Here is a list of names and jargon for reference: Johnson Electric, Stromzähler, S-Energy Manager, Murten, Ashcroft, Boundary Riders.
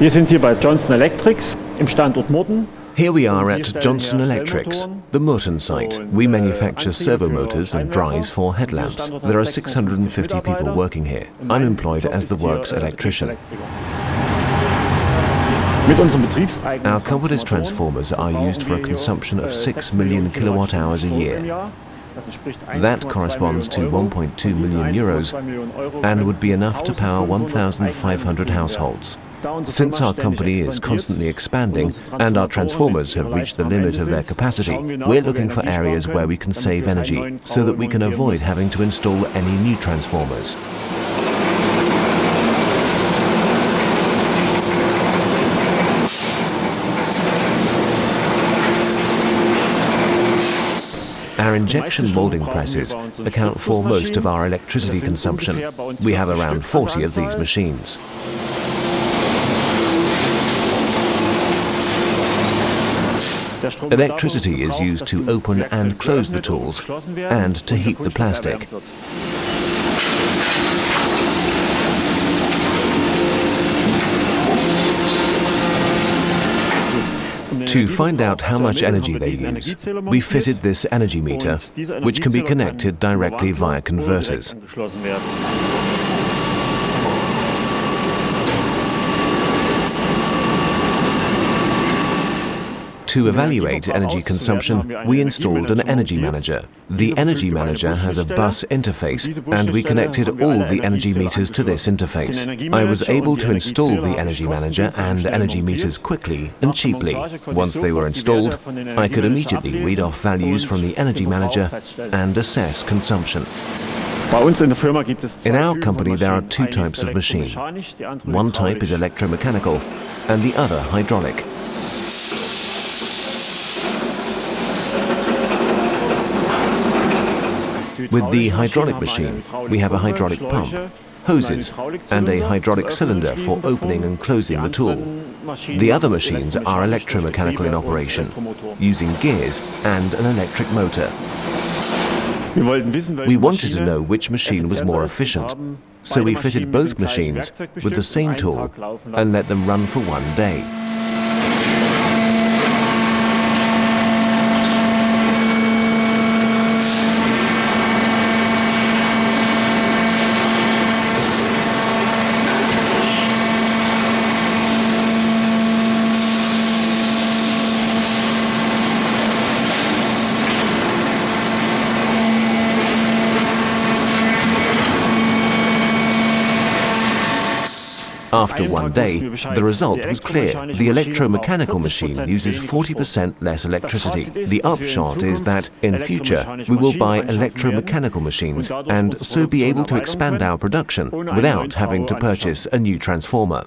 Wir sind hier bei Johnson Electrics im Standort Murten. Here we are at Johnson Electrics, the Murten site. We manufacture servo motors and drives for headlamps. There are 650 people working here. I'm employed as the works electrician. Our cordless transformers are used for a consumption of 6 million kilowatt hours a year. That corresponds to €1.2 million and would be enough to power 1,500 households. Since our company is constantly expanding and our transformers have reached the limit of their capacity, we're looking for areas where we can save energy so that we can avoid having to install any new transformers. Our injection molding presses account for most of our electricity consumption. We have around 40 of these machines. Electricity is used to open and close the tools and to heat the plastic. To find out how much energy they use, we fitted this energy meter, which can be connected directly via converters. To evaluate energy consumption, we installed an energy manager. The energy manager has a bus interface, and we connected all the energy meters to this interface. I was able to install the energy manager and energy meters quickly and cheaply. Once they were installed, I could immediately read off values from the energy manager and assess consumption. In our company there are two types of machine. One type is electromechanical and the other hydraulic. With the hydraulic machine, we have a hydraulic pump, hoses, and a hydraulic cylinder for opening and closing the tool. The other machines are electromechanical in operation, using gears and an electric motor. We wanted to know which machine was more efficient, so we fitted both machines with the same tool and let them run for one day. After one day, the result was clear. The electromechanical machine uses 40% less electricity. The upshot is that, in future, we will buy electromechanical machines and so be able to expand our production without having to purchase a new transformer.